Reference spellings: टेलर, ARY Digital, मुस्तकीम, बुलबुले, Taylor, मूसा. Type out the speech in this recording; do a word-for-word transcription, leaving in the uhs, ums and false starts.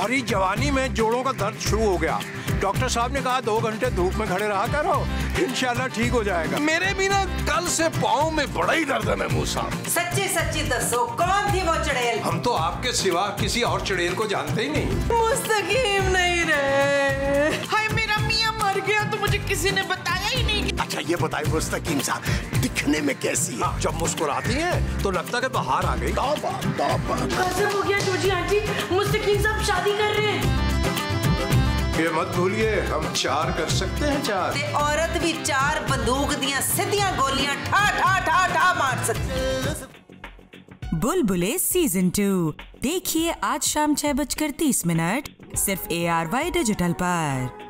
भरी जवानी में जोड़ों का दर्द शुरू हो गया। डॉक्टर साहब ने कहा दो घंटे धूप में खड़े रहा करो, इंशाल्लाह ठीक हो जाएगा। मेरे भी ना कल से पाँव में बड़ा ही दर्द है। मैं मूसा, सच्ची सच्ची दसो कौन थी वो चुड़ैल? हम तो आपके सिवा किसी और चुड़ैल को जानते ही नहीं। मुस्तकीम नहीं रहे। हाय मेरा मियाँ मर गया तो मुझे किसी ने बताया ही नहीं। अच्छा ये बताइए मुस्तकीम साहब दिखने में कैसी है? जब मुस्कुराती है तो लगता है बाहर आ गई। हो गया जोजी आंटी, मुस्तकीम साहब शादी कर रहे हैं। ये मत भूलिए हम चार कर सकते हैं। चार ते औरत भी चार बंदूक दिया सीधियां गोलियां ठा ठा ठा ठा मार सकती। बुलबुले सीजन टू देखिए आज शाम छह बजकर तीस मिनट सिर्फ ए आर वाई डिजिटल पर।